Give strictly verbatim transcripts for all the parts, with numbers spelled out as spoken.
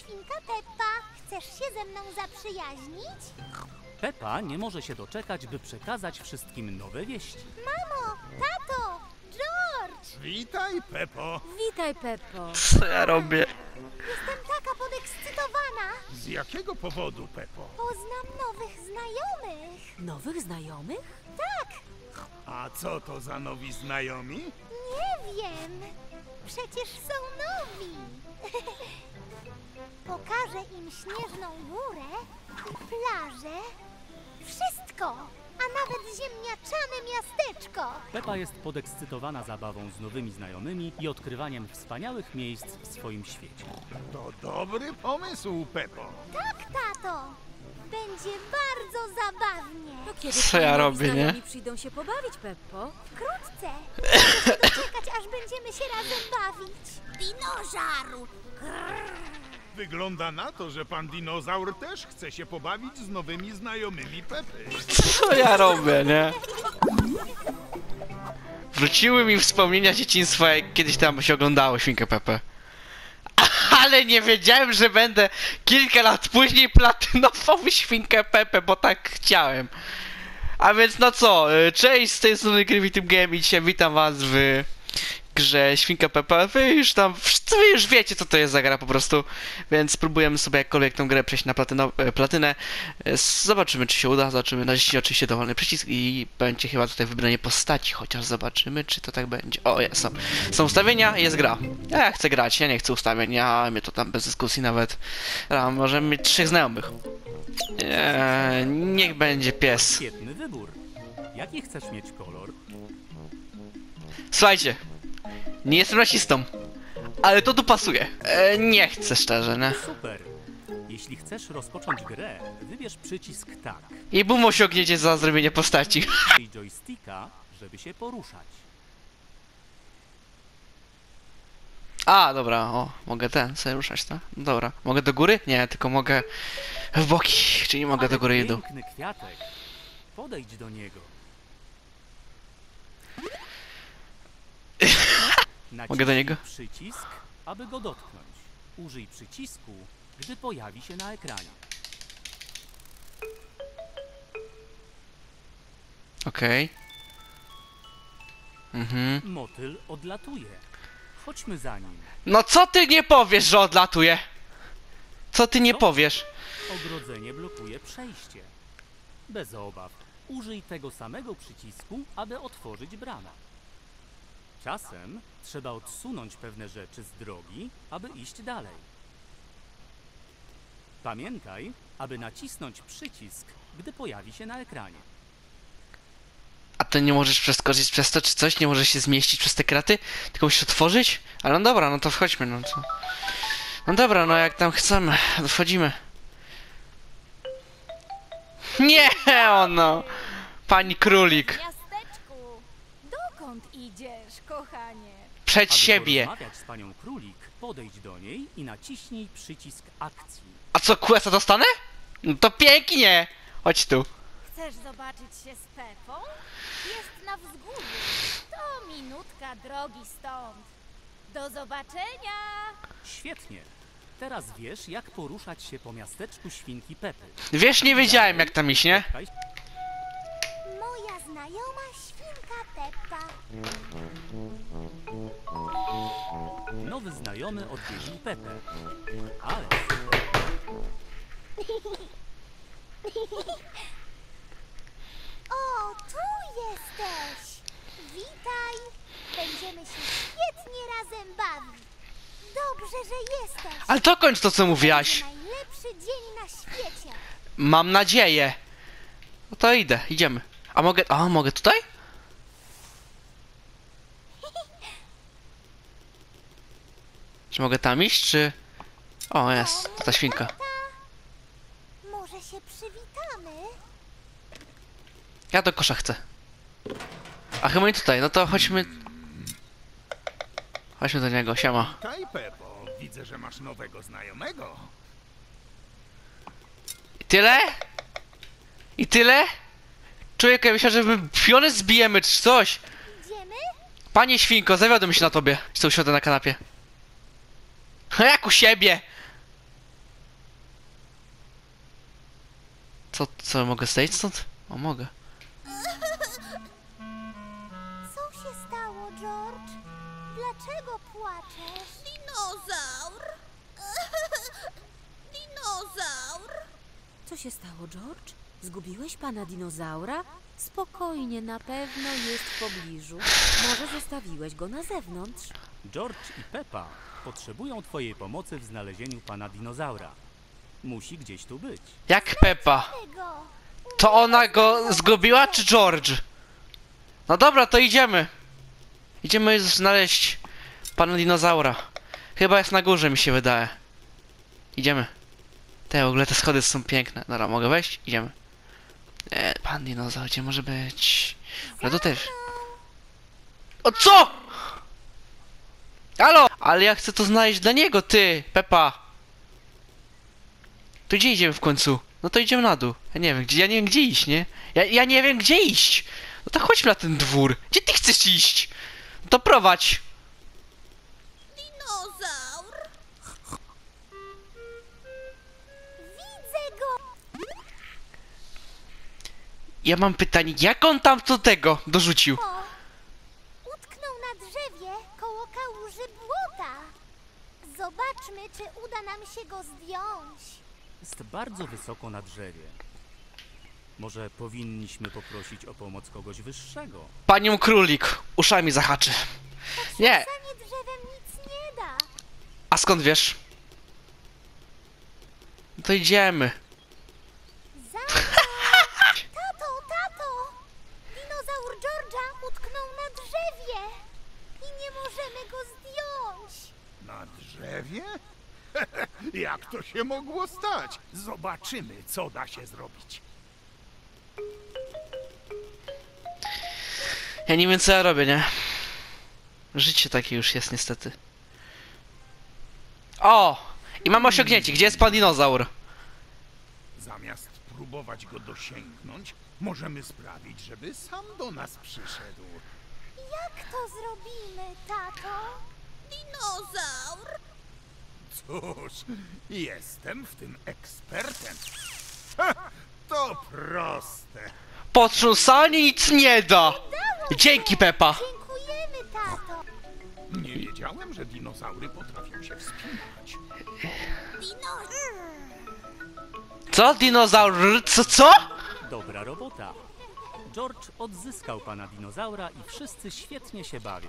Świnka Peppa, chcesz się ze mną zaprzyjaźnić? Peppa nie może się doczekać, by przekazać wszystkim nowe wieści. Mamo, tato, George! Witaj, Peppo! Witaj, Peppo! Co ja robię? Jestem taka podekscytowana! Z jakiego powodu, Peppo? Poznam nowych znajomych! Nowych znajomych? Tak! A co to za nowi znajomi? Nie wiem! Przecież są nowi! Pokażę im Śnieżną Górę, plażę, wszystko, a nawet ziemniaczane miasteczko. Peppa jest podekscytowana zabawą z nowymi znajomymi i odkrywaniem wspaniałych miejsc w swoim świecie. To dobry pomysł, Peppo. Tak, tato. Będzie bardzo zabawnie. No kiedy co ja robię, nie? Przyjdą się pobawić, Peppo. Wkrótce. Muszę się doczekać, aż będziemy się razem bawić. Dinożaru. Grrr. Wygląda na to, że pan dinozaur też chce się pobawić z nowymi znajomymi Peppy. Co ja robię, nie? Wróciły mi wspomnienia dzieciństwa, jak kiedyś tam się oglądało Świnkę Peppę. Ale nie wiedziałem, że będę kilka lat później platynował Świnkę Peppę, bo tak chciałem. A więc no co, cześć, z tej strony Creeper Y T Game i dzisiaj witam was w... grze Świnka Peppa, wy już tam, wy już wiecie co to jest za gra po prostu, więc spróbujemy sobie jakkolwiek tą grę przejść na platyno, platynę, zobaczymy czy się uda, zobaczymy, naciśnij oczywiście dowolny przycisk i będzie chyba tutaj wybranie postaci, chociaż zobaczymy czy to tak będzie. O, jest, są, są ustawienia, jest gra, ja chcę grać, ja nie chcę ustawień, ja mnie to tam bez dyskusji nawet, a możemy mieć trzech znajomych, eee, niech będzie pies. Świetny wybór, jaki chcesz mieć kolor? Słuchajcie, nie jestem rasistą, ale to tu pasuje. E, nie chcę szczerze, nie? Super. Jeśli chcesz rozpocząć grę, wybierz przycisk tak. I bum, osiągniecie za zrobienie postaci. I joysticka, żeby się poruszać. A, dobra, o, mogę ten sobie ruszać, tak? Dobra. Mogę do góry? Nie, tylko mogę w boki, czyli nie mogę ale do góry i dół. Piękny kwiatek. Podejdź do niego. Mogę do niego? Przycisk, aby go dotknąć. Użyj przycisku, gdy pojawi się na ekranie. Okej. Okay. Mhm. Motyl odlatuje. Chodźmy za nim. No co ty nie powiesz, że odlatuje? Co ty nie no? powiesz? Ogrodzenie blokuje przejście. Bez obaw. Użyj tego samego przycisku, aby otworzyć bramę. Czasem trzeba odsunąć pewne rzeczy z drogi, aby iść dalej. Pamiętaj, aby nacisnąć przycisk, gdy pojawi się na ekranie. A ty nie możesz przeskoczyć przez to, czy coś? Nie możesz się zmieścić przez te kraty? Tylko musisz otworzyć? Ale no dobra, no to wchodźmy, no co? No dobra, no jak tam chcemy, to wchodzimy. Nie, ono! Pani Królik! Idziesz, kochanie. Przed Aby siebie. Porozmawiać z panią Królik, podejdź do niej i naciśnij przycisk akcji. A co, questa dostanę? No to pięknie. Chodź tu. Chcesz zobaczyć się z Peppą? Jest na wzgórzu. To minutka drogi stąd. Do zobaczenia. Świetnie. Teraz wiesz, jak poruszać się po miasteczku Świnki Peppy. Wiesz, nie wiedziałem, jak tam iść, nie? Moja znajoma Świnka Peppa. Nowy znajomy odwiedził Peppę. Ale... O, tu jesteś! Witaj! Będziemy się świetnie razem bawić. Dobrze, że jesteś. Ale dokończ to, co mówiłaś. Najlepszy dzień na świecie. Mam nadzieję. No to idę, idziemy. A mogę... A, mogę tutaj? Czy mogę tam iść, czy... O, jest, ta świnka. Może się przywitamy? Ja do kosza chcę. A chyba nie tutaj, no to chodźmy... Chodźmy do niego, siema. Witaj, Peppo. Widzę, że masz nowego znajomego. I tyle? I tyle? Człowiek, ja myślałem, że my pionę zbijemy czy coś. Idziemy? Panie świnko, zawiodłem się na tobie. Co usiądę na kanapie? A jak u siebie? Co, co, mogę stać stąd? O, mogę. Co się stało, George? Dlaczego płaczesz? Dinozaur! Dinozaur! Co się stało, George? Zgubiłeś pana dinozaura? Spokojnie, na pewno jest w pobliżu. Może zostawiłeś go na zewnątrz? George i Peppa potrzebują twojej pomocy w znalezieniu pana dinozaura. Musi gdzieś tu być. Jak Peppa? To ona go zgubiła, czy George? No dobra, to idziemy. Idziemy znaleźć pana dinozaura. Chyba jest na górze, mi się wydaje. Idziemy. Te, w ogóle te schody są piękne. Dobra, mogę wejść? Idziemy. E, pan dinozaur, gdzie może być? Ale to też. O co? Halo! Ale ja chcę to znaleźć dla niego, ty, Peppa. To gdzie idziemy w końcu? No to idziemy na dół. Ja nie wiem, gdzie, ja nie wiem, gdzie iść, nie? Ja, ja nie wiem, gdzie iść. No to chodźmy na ten dwór. Gdzie ty chcesz iść? No to prowadź. Dinozaur. Widzę go. Ja mam pytanie, jak on tam do tego dorzucił? O, utknął na drzewie koło kałuży błota. Zobaczmy, czy uda nam się go zdjąć. Jest bardzo wysoko na drzewie. Może powinniśmy poprosić o pomoc kogoś wyższego. Panią Królik, uszami zahaczy. Nie. Drzewem nic nie da. A skąd wiesz? No to idziemy. Tato, tato! Dinozaur George'a utknął na drzewie. I nie możemy go zdjąć. Na drzewie? Jak to się mogło stać? Zobaczymy, co da się zrobić. Ja nie wiem, co ja robię, nie? Życie takie już jest, niestety. O! I mam osiągnięcie. Gdzie jest pan dinozaur? Zamiast próbować go dosięgnąć, możemy sprawić, żeby sam do nas przyszedł. Jak to zrobimy, tato? Dinozaur! Cóż, jestem w tym ekspertem. Ha, to proste. Potrząsanie nic nie da. Dzięki, Peppa. Dziękujemy, tato. Nie wiedziałem, że dinozaury potrafią się wspinać. Co, dinozaur? Co, co? Dobra robota. George odzyskał pana dinozaura i wszyscy świetnie się bawią.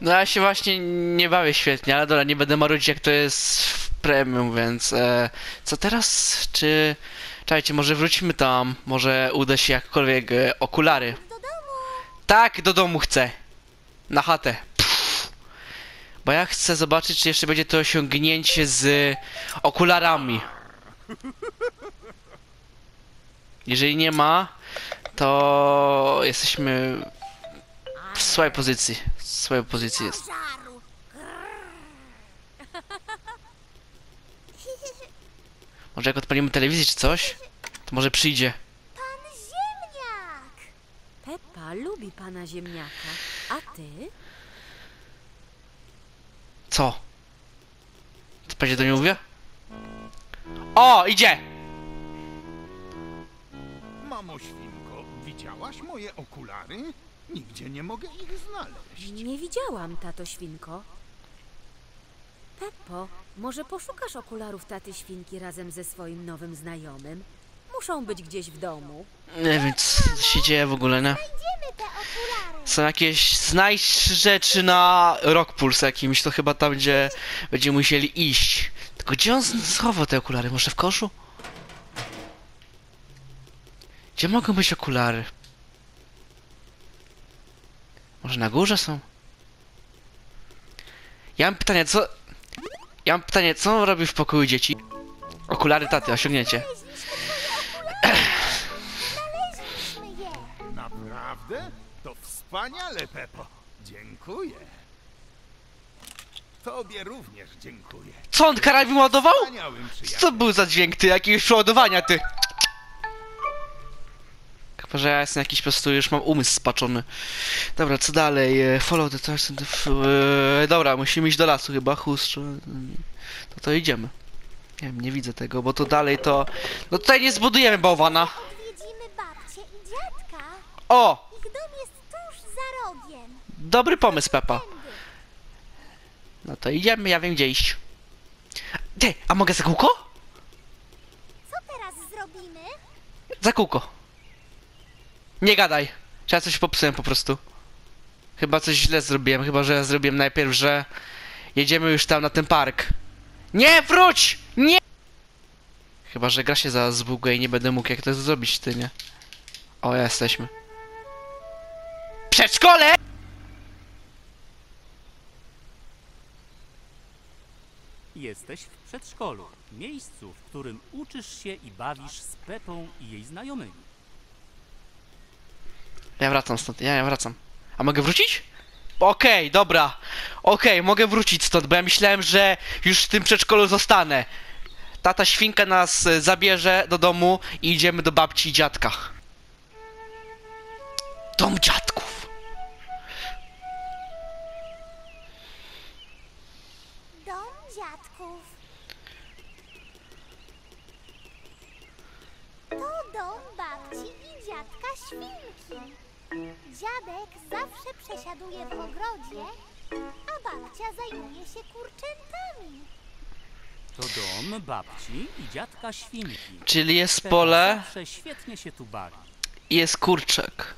No ja się właśnie nie bawię świetnie, ale dobra, nie będę marudzić, jak to jest w premium, więc e, co teraz? Czy... Czekajcie, może wróćmy tam, może uda się jakkolwiek e, okulary. Do domu. Tak, do domu chcę. Na chatę. Pff. Bo ja chcę zobaczyć, czy jeszcze będzie to osiągnięcie z okularami. Jeżeli nie ma, to jesteśmy w słabej pozycji. Swojej pozycji jest. Może jak odpalimy telewizję czy coś, to może przyjdzie. Pan Ziemniak! Peppa lubi pana Ziemniaka, a ty? Co? Co będzie do niej mówię? O, idzie! Mamo Świnko, widziałaś moje okulary? Nigdzie nie mogę ich znaleźć. Nie widziałam, tato Świnko. Peppo, może poszukasz okularów taty Świnki razem ze swoim nowym znajomym? Muszą być gdzieś w domu. Nie wiem, co się dzieje w ogóle, nie? Znajdziemy te okulary. Są jakieś... Znajdź rzeczy na Rockpools jakimś, to chyba tam, gdzie będziemy musieli iść. Tylko gdzie on schował te okulary? Może w koszu? Gdzie mogą być okulary? Może na górze są? Ja mam pytanie, co... Ja mam pytanie, co on robi w pokoju dzieci? Okulary taty, osiągnięcie. Znaleźliśmy je. Naprawdę? To wspaniale, Peppo. Dziękuję. Tobie również dziękuję. Co on karabin ładował? Co był za dźwięk, ty? Jakiegoś przeładowania, ty? Że ja jestem jakiś po prostu, już mam umysł spaczony. Dobra, co dalej? Follow the tracks. Dobra, musimy iść do lasu chyba. Chust. To to idziemy. Nie wiem, nie widzę tego, bo to dalej to... No tutaj nie zbudujemy bałwana. Odwiedzimy babcię i dziadka. O! Ich dom jest tuż za rogiem. Dobry pomysł, Peppa. No to idziemy, ja wiem gdzie iść. Ty, a mogę za kółko? Co teraz zrobimy? Za kółko. Nie gadaj. Czy ja coś popsułem po prostu? Chyba coś źle zrobiłem, chyba że ja zrobiłem najpierw, że jedziemy już tam na ten park. Nie, wróć! Nie! Chyba że gra się za zbuguje i nie będę mógł jak to zrobić, ty nie? O, jesteśmy. Przedszkole! Jesteś w przedszkolu, miejscu, w którym uczysz się i bawisz z Peppą i jej znajomymi. Ja wracam stąd, ja, ja wracam. A mogę wrócić? Okej, okay, dobra. Okej, okay, mogę wrócić stąd, bo ja myślałem, że już w tym przedszkolu zostanę. Tata Świnka nas zabierze do domu i idziemy do babci i dziadka. Dom dziadków. Dom dziadków. To dom babci i dziadka Świnki. Dziadek zawsze przesiaduje w ogrodzie, a babcia zajmuje się kurczętami. To dom babci i dziadka Świnki. Czyli jest pole. Zawsze świetnie się tu bawi. Jest kurczak.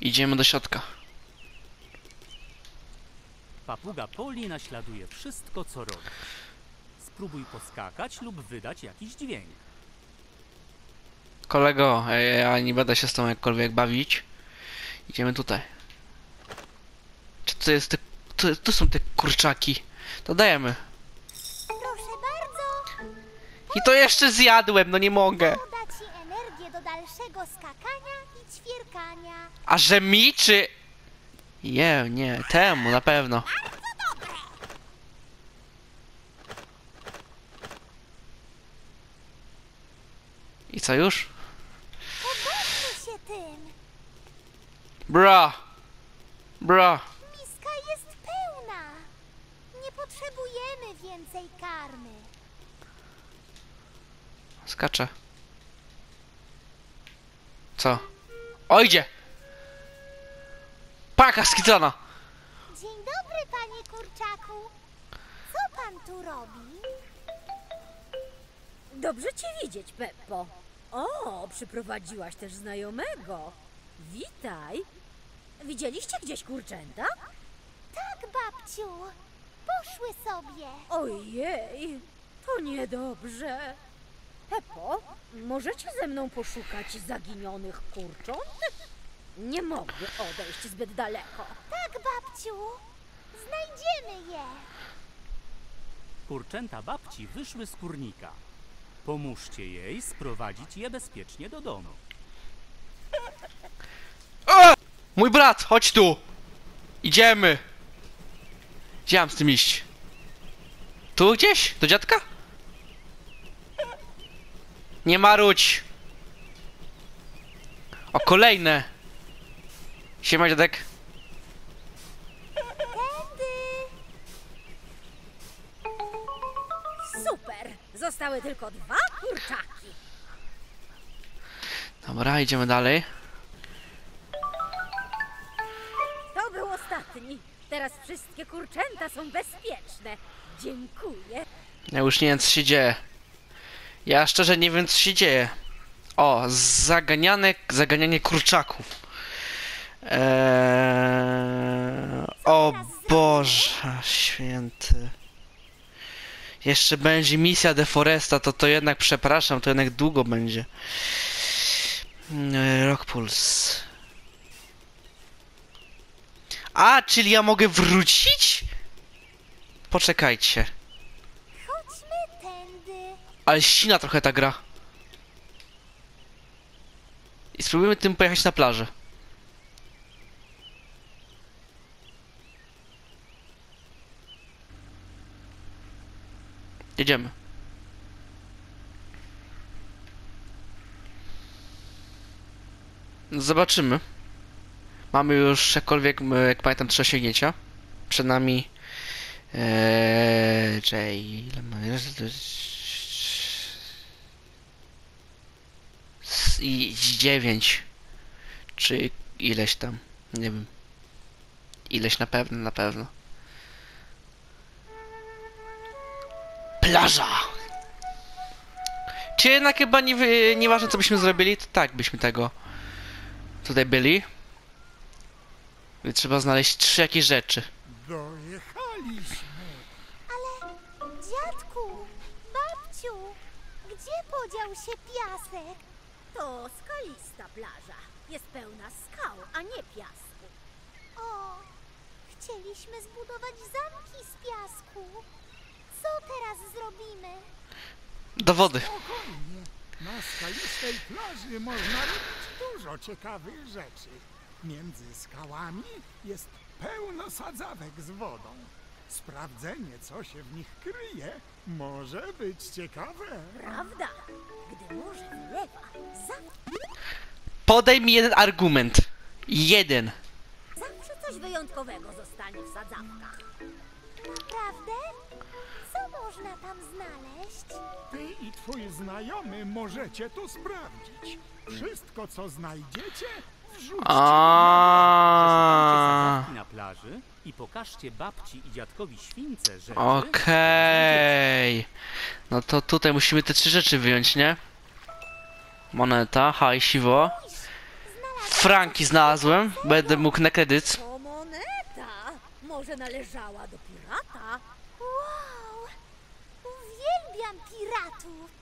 Idziemy do środka. Papuga Poli naśladuje wszystko, co robi. Spróbuj poskakać lub wydać jakiś dźwięk. Kolego, ja nie będę się z tą jakkolwiek bawić. Idziemy tutaj. Czy to jest te... To, to są te kurczaki. To dajemy. Proszę bardzo. I to jeszcze zjadłem, no nie mogę. Doda ci energię do dalszego skakania i ćwierkania. A że mi, czy... Nie, nie, temu na pewno. I co już? Bra! Bra! Miska jest pełna! Nie potrzebujemy więcej karmy. Skaczę. Co? O, idzie! Paka skitrana! Dzień dobry, panie kurczaku! Co pan tu robi? Dobrze cię widzieć, Peppo. O, przyprowadziłaś też znajomego. Witaj! Widzieliście gdzieś kurczęta? Tak, babciu! Poszły sobie! Ojej! To niedobrze! Peppo, możecie ze mną poszukać zaginionych kurcząt? Nie mogę odejść zbyt daleko. Tak, babciu! Znajdziemy je! Kurczęta babci wyszły z kurnika. Pomóżcie jej sprowadzić je bezpiecznie do domu. Mój brat, chodź tu! Idziemy! Gdzie mam z tym iść? Tu gdzieś? Do dziadka? Nie marudź! O, kolejne! Siema, dziadek! Super! Zostały tylko dwa kurczaki! Dobra, idziemy dalej. Teraz wszystkie kurczęta są bezpieczne. Dziękuję. Ja już nie wiem, co się dzieje. Ja szczerze nie wiem, co się dzieje. O, zaganiane, zaganianie kurczaków. Eee... O Boże święty. Jeszcze będzie misja Deforesta, to to jednak, przepraszam, to jednak długo będzie. Eee, Rock Pulse. A, czyli ja mogę wrócić? Poczekajcie. Chodźmy tędy. Ale ścina trochę ta gra. I spróbujmy tym pojechać na plażę. Jedziemy. Zobaczymy. Mamy już jakkolwiek, jak pamiętam, trzy osiągnięcia. Przed nami Eee, czekaj, ile mamy razy to jest... dziewięć. Czy ileś tam, nie wiem. Ileś na pewno, na pewno. Plaża! Czy jednak chyba nie, nieważne co byśmy zrobili, to tak byśmy tego tutaj byli. Trzeba znaleźć trzy jakieś rzeczy. Dojechaliśmy. Ale dziadku, babciu, gdzie podział się piasek? To skalista plaża. Jest pełna skał, a nie piasku. O, chcieliśmy zbudować zamki z piasku. Co teraz zrobimy? Do wody. Spokojnie. Na skalistej plaży można robić dużo ciekawych rzeczy. Między skałami jest pełno sadzawek z wodą. Sprawdzenie, co się w nich kryje, może być ciekawe. Prawda? Gdy morze wylewa, zawsze... Podaj mi jeden argument. Jeden. Zawsze coś wyjątkowego zostanie w sadzawkach. Naprawdę? Co można tam znaleźć? Ty i twój znajomy możecie to sprawdzić. Wszystko, co znajdziecie... Aaaa. Na plaży i pokażcie babci i dziadkowi śwince, że. Okej. No to tutaj musimy te trzy rzeczy wyjąć, nie? Moneta, haj, siwo. Franki znalazłem. Będę mógł na kredyt. O, moneta! Może należała do pirata? Wow! Uwielbiam piratów!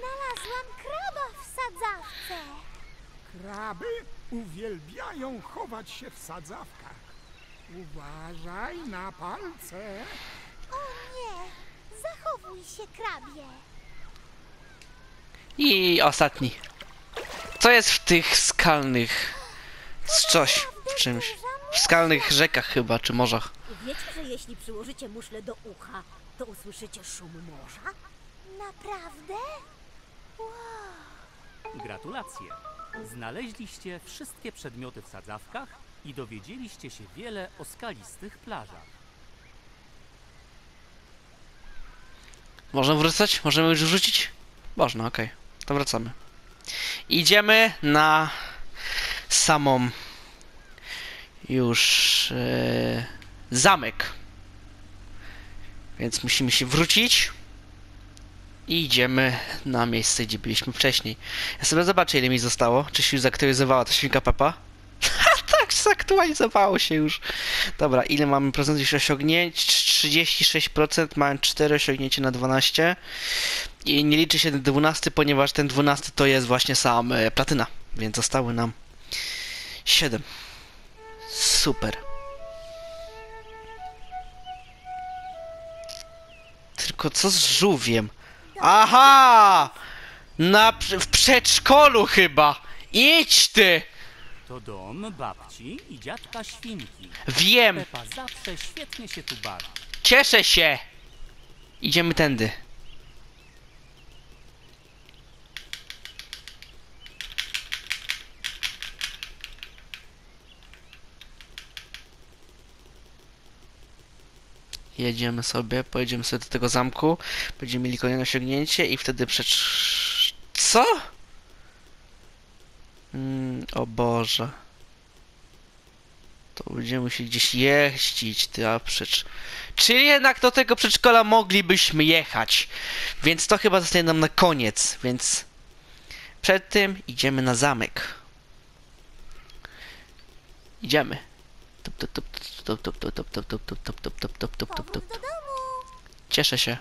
Znalazłam kraba w sadzawce. Kraby uwielbiają chować się w sadzawkach. Uważaj na palce. O nie, zachowuj się, krabie. I ostatni. Co jest w tych skalnych... coś w czymś. W skalnych rzekach chyba, czy morzach. Wiecie, że jeśli przyłożycie muszlę do ucha, to usłyszycie szum morza? Naprawdę? Wow. Gratulacje! Znaleźliście wszystkie przedmioty w sadzawkach i dowiedzieliście się wiele o skalistych plażach. Można wracać? Możemy już wrzucić? Można, okej. Okay. To wracamy. Idziemy na samą już yy, zamek. Więc musimy się wrócić. I idziemy na miejsce, gdzie byliśmy wcześniej. Ja sobie zobaczę, ile mi zostało. Czy się już zaktualizowała ta Świnka Peppa? Tak, zaktualizowało się już. Dobra, ile mamy procent już osiągnięć? trzydzieści sześć procent, mam cztery osiągnięcie na dwanaście. I nie liczy się ten dwunasty, ponieważ ten dwunasty to jest właśnie sam e, platyna. Więc zostały nam siedem. Super. Tylko co z żółwiem? Aha! Na, w przedszkolu chyba! Idź ty! To dom babci i dziadka świnki. Wiem! Peppa zawsze świetnie się tu bawi. Cieszę się! Idziemy tędy. Jedziemy sobie, pojedziemy sobie do tego zamku, będziemy mieli kolejne osiągnięcie i wtedy przecz... Co? Mm, o Boże. To będziemy się gdzieś jeździć, ty, a przecz... Czy jednak do tego przedszkola moglibyśmy jechać? Więc to chyba zostanie nam na koniec, więc... Przed tym idziemy na zamek. Idziemy. Tup, tup, tup, tup. Top, top, top, top, top, top, top, top, top, top, top, top, top. Cieszę się.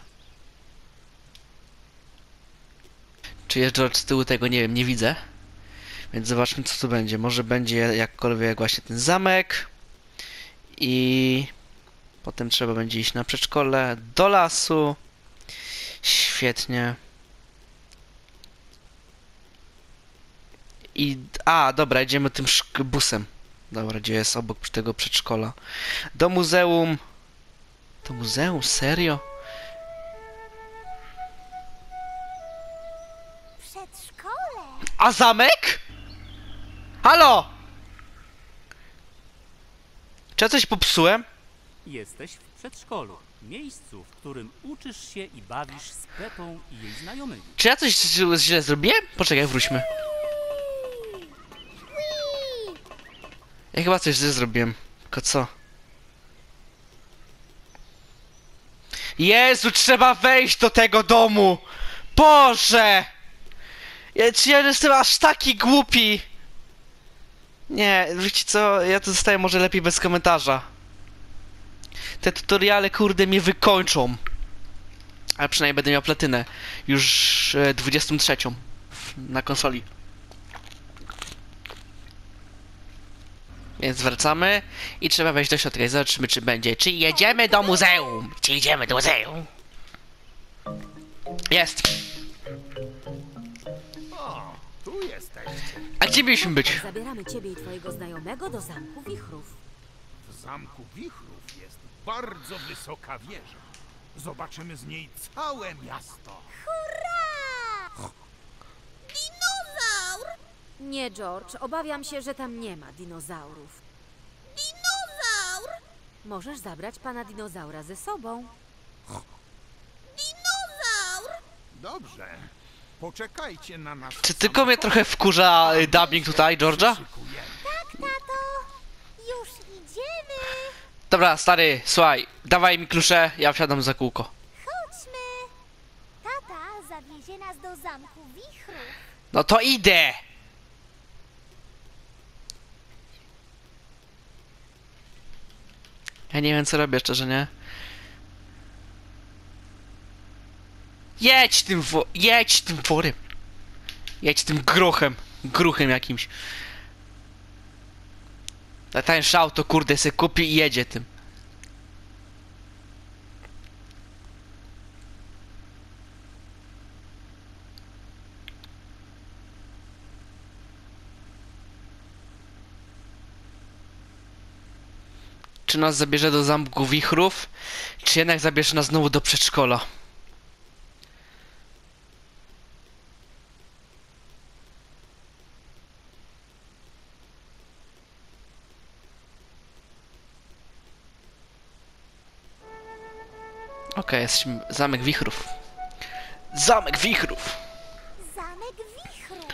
Czy jest George z tyłu? Tego nie wiem, nie widzę. Więc zobaczmy, co tu będzie. Może będzie jakkolwiek właśnie ten zamek. I... Potem trzeba będzie iść na przedszkole, do lasu. Świetnie. I... A, dobra, idziemy tym busem. Dobra, gdzie jest obok tego przedszkola? Do muzeum. Do muzeum? Serio? Przedszkole. A zamek? Halo! Czy ja coś popsułem? Jesteś w przedszkolu. Miejscu, w którym uczysz się i bawisz z Peppą i jej znajomymi. Czy ja coś źle zrobiłem? Poczekaj, wróćmy. Ja chyba coś źle zrobiłem. Tylko co? Jezu, trzeba wejść do tego domu! Boże! Ja, czy ja jestem aż taki głupi? Nie, wiecie co? Ja to zostaję może lepiej bez komentarza. Te tutoriale, kurde, mnie wykończą. Ale przynajmniej będę miał platynę. Już e, dwudziestą trzecią na konsoli. Więc wracamy i trzeba wejść do środka i zobaczymy, czy będzie. Czy jedziemy do muzeum? Czy idziemy do muzeum? Jest! O, tu jesteś. A gdzie mieliśmy być? Zabieramy ciebie i twojego znajomego do Zamku Wichrów. W Zamku Wichrów jest bardzo wysoka wieża. Zobaczymy z niej całe miasto. Hurra! Dinozaur! Nie, George, obawiam się, że tam nie ma dinozaurów. Dinozaur! Możesz zabrać pana dinozaura ze sobą. Dinozaur! Dobrze. Poczekajcie na nas. Czy tylko mnie trochę wkurza dubbing tutaj, George'a? Tak, tato. Już idziemy. Dobra, stary, słuchaj. Dawaj mi klucze, ja wsiadam za kółko. Chodźmy. Tata zawiezie nas do Zamku Wichrów. No to idę. Ja nie wiem, co robię, szczerze, nie? Jedź tym wo... Jedź tym worem! Jedź tym grochem! Gruchem jakimś! Na tańsze auto, kurde, se kupi i jedzie tym. Czy nas zabierze do Zamku Wichrów, czy jednak zabierze nas znowu do przedszkola? Okej, okay, jesteśmy... Zamek Wichrów. Zamek Wichrów! Zamek Wichrów!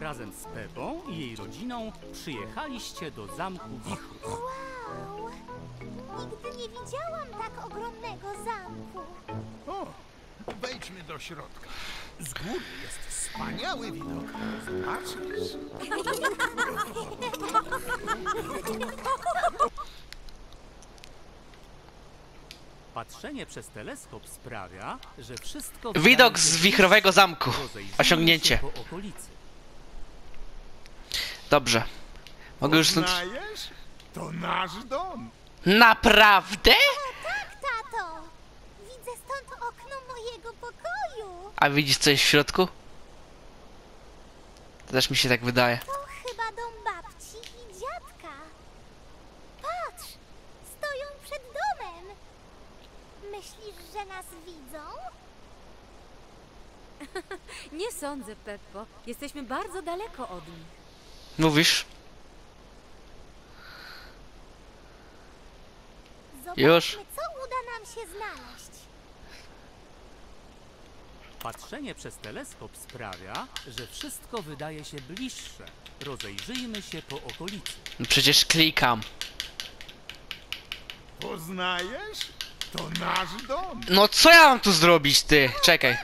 Razem z Peppą i jej rodziną przyjechaliście do Zamku Wichrów. Wow! Nigdy nie widziałam tak ogromnego zamku. O, wejdźmy do środka. Z góry jest wspaniały widok. Zobaczysz? Patrzenie przez teleskop sprawia, że wszystko... Widok z wichrowego zamku. Osiągnięcie. Dobrze. Mogę już stąd... To nasz dom. Naprawdę? A, tak, tato. Widzę stąd okno mojego pokoju. A widzisz coś w środku? To też mi się tak wydaje. To chyba dom babci i dziadka. Patrz, stoją przed domem. Myślisz, że nas widzą? Nie sądzę, Peppo. Jesteśmy bardzo daleko od nich. Mówisz? Zobaczmy, już. Co uda nam się znaleźć? Patrzenie przez teleskop sprawia, że wszystko wydaje się bliższe. Rozejrzyjmy się po okolicy. No przecież klikam. Poznajesz? To nasz dom. No co ja mam tu zrobić, ty? Czekaj.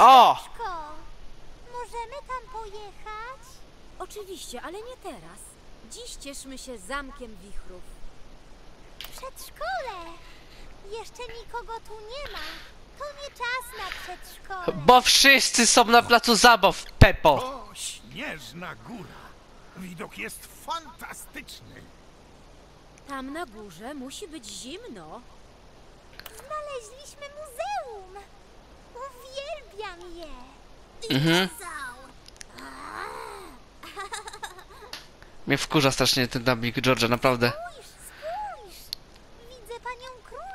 O! Możemy tam pojechać? Oczywiście, ale nie teraz. Dziś cieszmy się Zamkiem Wichrów. Przedszkole! Jeszcze nikogo tu nie ma. To nie czas na przedszkole. Bo wszyscy są na placu zabaw, Peppo. O, Śnieżna Góra. Widok jest fantastyczny. Tam na górze musi być zimno. Znaleźliśmy muzeum. Uwielbiam je! Mhm. Mnie wkurza strasznie ten dubbing, George'a, naprawdę. Spójrz, spójrz! Widzę panią Królik.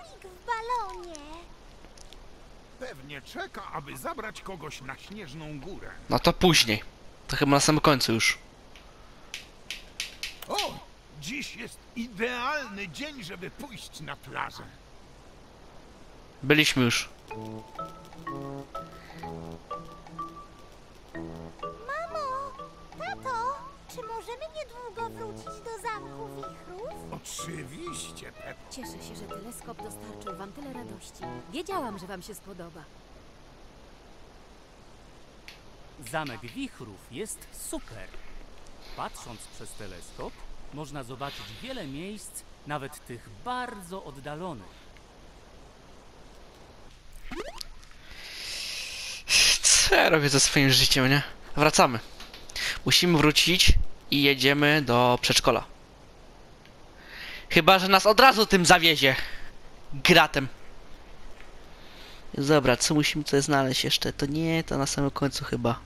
czeka, aby zabrać kogoś na Śnieżną Górę. No to później. To chyba na samym końcu już. O! Dziś jest idealny dzień, żeby pójść na plażę. Byliśmy już. Mamo! Tato! Czy możemy niedługo wrócić do Zamku Wichrów? Oczywiście, Peppa. Cieszę się, że teleskop dostarczył wam tyle radości. Wiedziałam, że wam się spodoba. Zamek Wichrów jest super. Patrząc przez teleskop, można zobaczyć wiele miejsc, nawet tych bardzo oddalonych. Co ja robię ze swoim życiem, nie? Wracamy. Musimy wrócić i jedziemy do przedszkola. Chyba że nas od razu tym zawiezie. Gratem. Dobra, co musimy tutaj znaleźć jeszcze? To nie, to na samym końcu chyba.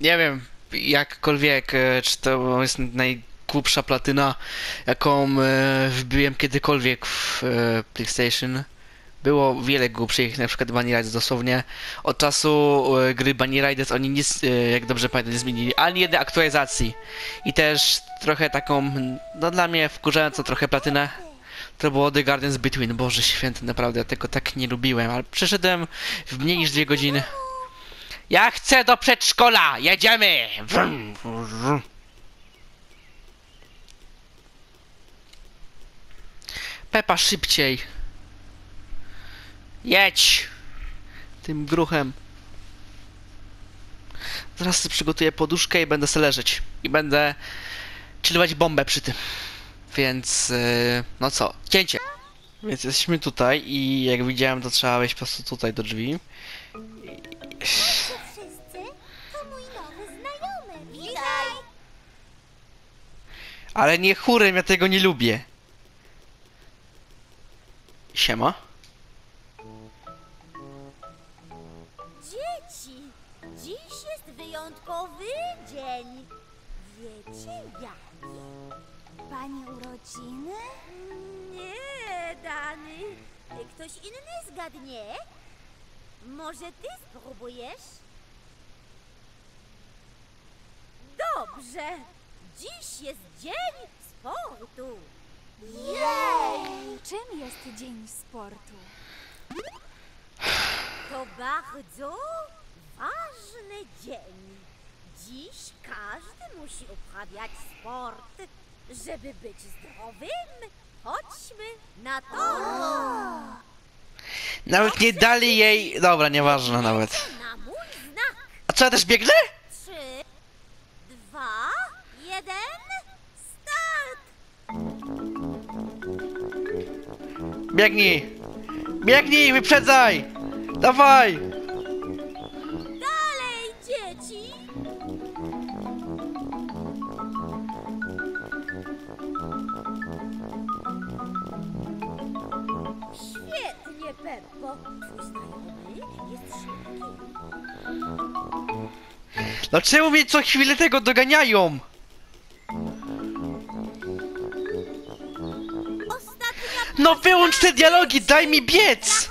Nie wiem, jakkolwiek, czy to jest najgłupsza platyna, jaką wbiłem kiedykolwiek w PlayStation. Było wiele głupszych, na przykład Bunny Rides dosłownie. Od czasu gry Bunny Rides oni nic, jak dobrze pamiętam, nie zmienili ani jednej aktualizacji. I też trochę taką, no dla mnie wkurzającą trochę platynę, to było The Gardens Between. Boże święty, naprawdę, ja tego tak nie lubiłem, ale przeszedłem w mniej niż dwie godziny. Ja chcę do przedszkola! Jedziemy! Wrum, wrum. Peppa, szybciej! Jedź! Tym gruchem. Zaraz sobie przygotuję poduszkę i będę sobie leżeć. I będę chillować bombę przy tym. Więc... Yy, no co? Cięcie! Więc jesteśmy tutaj i jak widziałem, to trzeba wejść po prostu tutaj do drzwi. Ale nie chórem, ja tego nie lubię. Siema. Dzieci, dziś jest wyjątkowy dzień. Wiecie jaki? Pani urodziny? Nie, Dany. Ktoś inny zgadnie? Może ty spróbujesz? Dobrze. Dziś jest dzień sportu! Jej! Czym jest dzień sportu? To bardzo ważny dzień. Dziś każdy musi uprawiać sport, żeby być zdrowym. Chodźmy na to! Nawet nie dali jej... Dobra, nieważne nawet. A co, ja też biegnę? Trzy, dwa... Jeden, start! Biegnij! Biegnij, wyprzedzaj! Dawaj! Dalej, dzieci! Świetnie, Peppo! Twój znajomy jest szybki. No czemu mnie co chwilę tego doganiają? No wyłącz te dialogi, daj mi biec!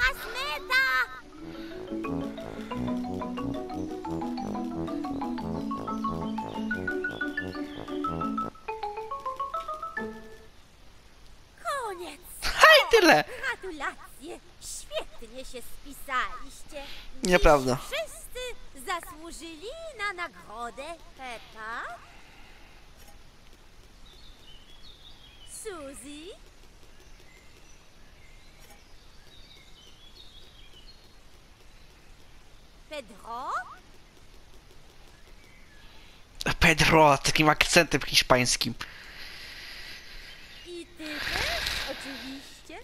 Koniec! Hej, tyle! Gratulacje! Świetnie się spisaliście! Nieprawda. Wszyscy zasłużyli na nagrodę, Peppa. Suzy. Pedro? Pedro, takim akcentem hiszpańskim. I ty też, oczywiście.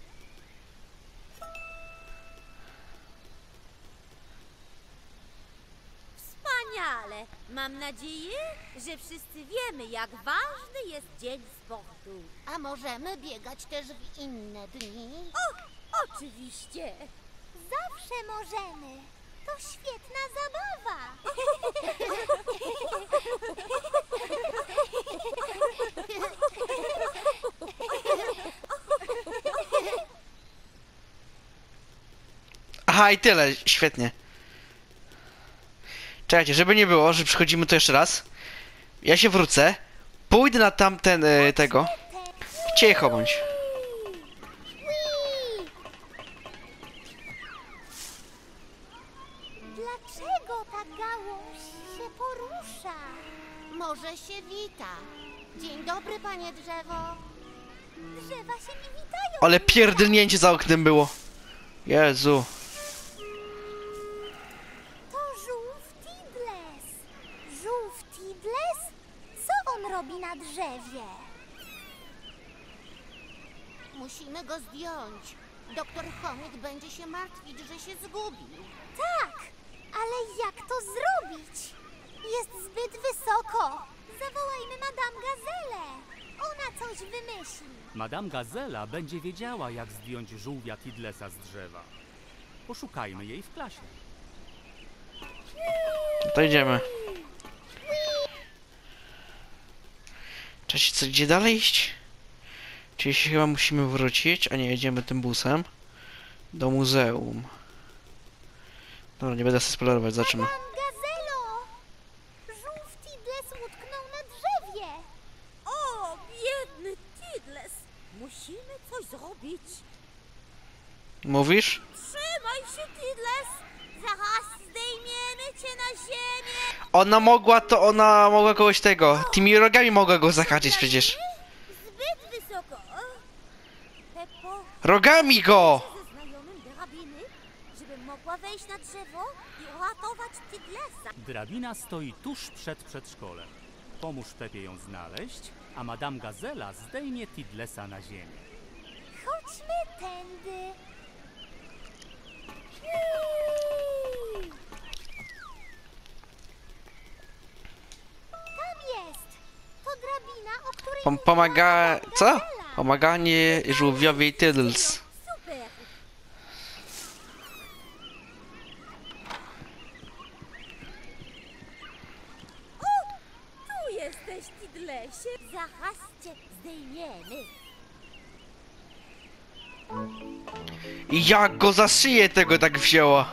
Wspaniale! ale mam nadzieję, że wszyscy wiemy, jak ważny jest dzień sportu. A możemy biegać też w inne dni? O, oczywiście! Zawsze możemy. To świetna zabawa. Aha, i tyle. Świetnie. Czekajcie, żeby nie było, że przychodzimy to jeszcze raz. Ja się wrócę. Pójdę na tamten e, tego. Cicho bądź. Dlaczego ta gałąź się porusza? Może się wita. Dzień dobry, panie drzewo. Drzewa się nie witają. Ale pierdolnięcie za oknem było. Jezu. To żółw Tiddles. Żółw Tiddles? Co on robi na drzewie? Musimy go zdjąć. Doktor Chomik będzie się martwić, że się zgubił. Tak, ale jak to zrobić? Jest zbyt wysoko. Zawołajmy Madame Gazelle. Ona coś wymyśli. Madame Gazela będzie wiedziała, jak zdjąć żółwia Tiddlesa z drzewa. Poszukajmy jej w klasie. To idziemy. Cześć, co, gdzie dalej iść? Czyli się chyba musimy wrócić, a nie jedziemy tym busem. Do muzeum. Dobra, nie będę się spoilerować, zaczynamy. Madame Gazelo! Żółw Tiddles utknął na drzewie! O, biedny Tiddles! Musimy coś zrobić. Mówisz? Trzymaj się, Tiddles! Zaraz zdejmiemy cię na ziemię! Ona mogła to, ona mogła kogoś tego. O, tymi rogami mogła go zahaczyć przecież. Rogami go! Ze znajomym drabiny, żeby mogła wejść na drzewo i uratować Tiddlesa. Drabina stoi tuż przed przedszkolem. Pomóż Pepie ją znaleźć, a Madame Gazela zdejmie Tiddlesa na ziemię. Chodźmy tędy. Tam jest. To drabina, o której... Pom pomaga... co? Pomaganie żółwiowi Tiddles. Super. O, tu jesteś, Tiddlesie. Zaraz cię zdejmiemy. I jak go za szyję tego tak wzięła.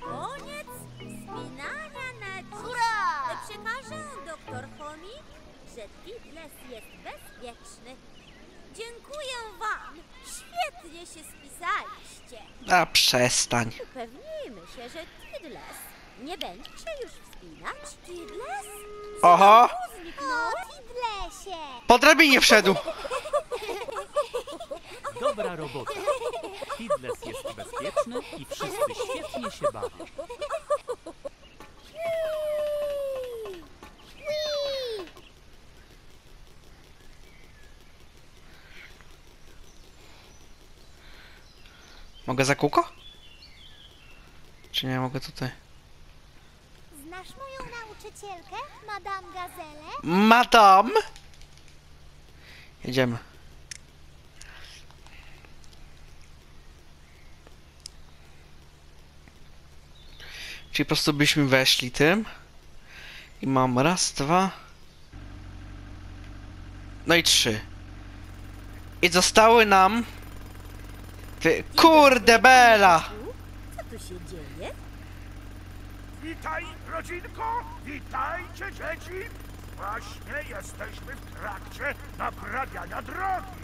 Koniec spinania na dziś. Hurra! Przekażę doktor Chomik, że Tiddles jest bezpieczny. Dziękuję wam! Świetnie się spisaliście! A przestań! Upewnijmy się, że Tiddles nie będzie się już wspinać. Tiddles? Oho! O, Tiddlesie! Po drabinie wszedł! Dobra robota! Tiddles jest bezpieczny i wszyscy świetnie się bawią. Mogę za kółko? Czy nie mogę tutaj? Znasz moją nauczycielkę, Madame Gazelle? Madame! Jedziemy. Czyli po prostu byśmy weszli tym. I mam raz, dwa. No i trzy. I zostały nam... Ty, kurde bela! Co tu się dzieje? Witaj, rodzinko! Witajcie, dzieci! Właśnie jesteśmy w trakcie naprawiania drogi!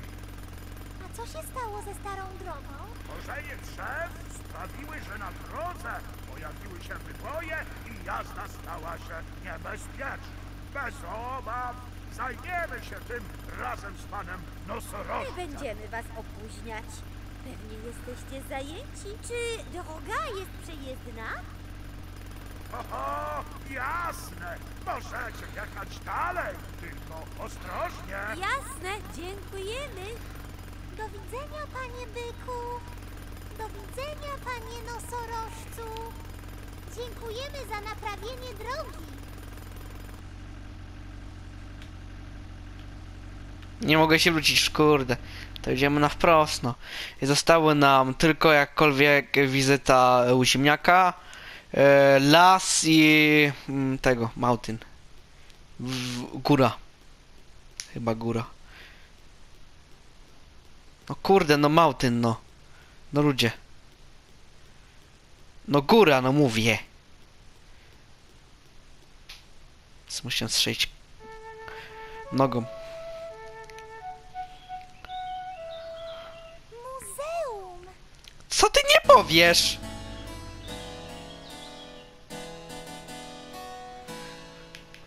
A co się stało ze starą drogą? Korzenie drzew sprawiły, że na drodze pojawiły się wyboje i jazda stała się niebezpieczna. Bez obaw zajmiemy się tym razem z panem Nosorożcem. Nie będziemy was opóźniać. Pewnie jesteście zajęci. Czy droga jest przejezdna? Oho, jasne. Możecie jechać dalej, tylko ostrożnie. Jasne, dziękujemy. Do widzenia, panie byku. Do widzenia, panie nosorożcu. Dziękujemy za naprawienie drogi. Nie mogę się wrócić, kurde. To idziemy na wprost, no. Zostały nam tylko jakkolwiek wizyta u ziemniaka, las i tego, mountain. Góra. Chyba góra. No kurde, no mountain, no. No ludzie. No góra, no mówię. Musiałem strzelić nogą. Co ty nie powiesz?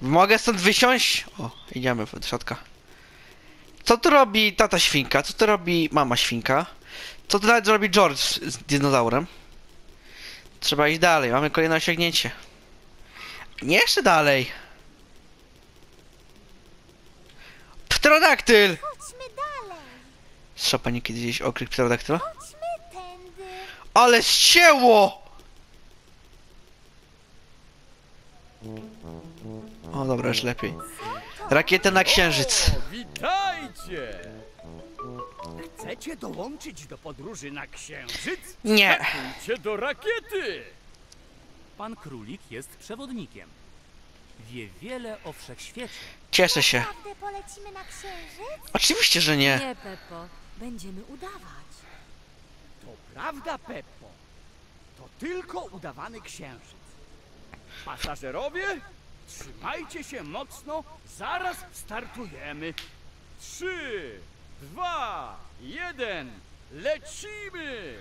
Mogę stąd wysiąść? O, idziemy do środka. Co tu robi tata świnka? Co tu robi mama świnka? Co tu nawet zrobi George z dinozaurem? Trzeba iść dalej, mamy kolejne osiągnięcie. Nie, jeszcze dalej. Pterodaktyl! Chodźmy dalej. Słyszał pani kiedyś gdzieś okryk pterodaktyla? Ale ścięło! O, dobra, już lepiej. Rakietę na księżyc. O, witajcie! Chcecie dołączyć do podróży na księżyc? Nie. Wstępujcie do rakiety! Pan Królik jest przewodnikiem. Wie wiele o wszechświecie. Cieszę się. Naprawdę polecimy na księżyc? Oczywiście, że nie. Nie, Peppo. Będziemy udawać. To prawda, Peppo. To tylko udawany księżyc. Pasażerowie, trzymajcie się mocno. Zaraz startujemy. Trzy, dwa, jeden. Lecimy!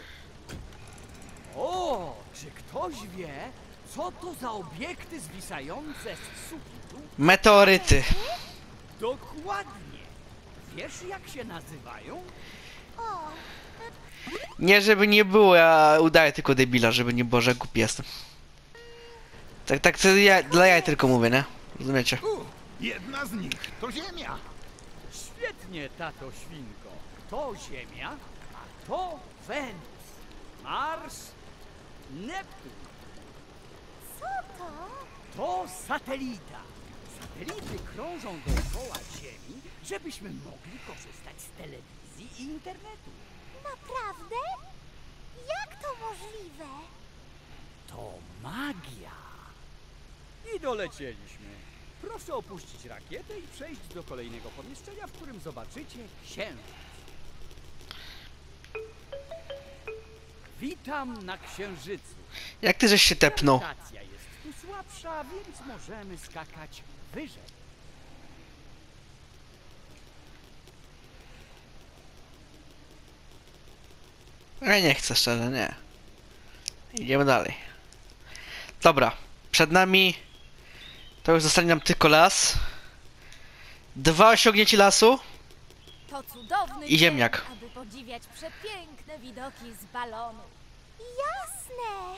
O, czy ktoś wie, co to za obiekty zwisające z sufitu? Meteoryty. Dokładnie. Wiesz, jak się nazywają? O. Nie, żeby nie było, ja udaję tylko debila, żeby nie było, że głupi jestem. Tak, tak, to ja, dla jaj tylko mówię, nie? Rozumiecie? U, jedna z nich to Ziemia! Świetnie, tato świnko. To Ziemia, a to Wenus, Mars, Neptun. Co to? To satelita. Satelity krążą dookoła Ziemi, żebyśmy mogli korzystać z telewizji i internetu. Naprawdę? Jak to możliwe? To magia. I dolecieliśmy. Proszę opuścić rakietę i przejść do kolejnego pomieszczenia, w którym zobaczycie księżyc. Witam na księżycu. Jak ty żeś się tepnął? Grawitacja jest tu słabsza, więc możemy skakać wyżej. Ja nie chcę, szczerze, nie. Idziemy dalej. Dobra, przed nami to już zostanie nam tylko las. Dwa osiągnięcia lasu. To cudowny i ziemniak. Dzień, aby podziwiać przepiękne widoki z balonu. Jasne.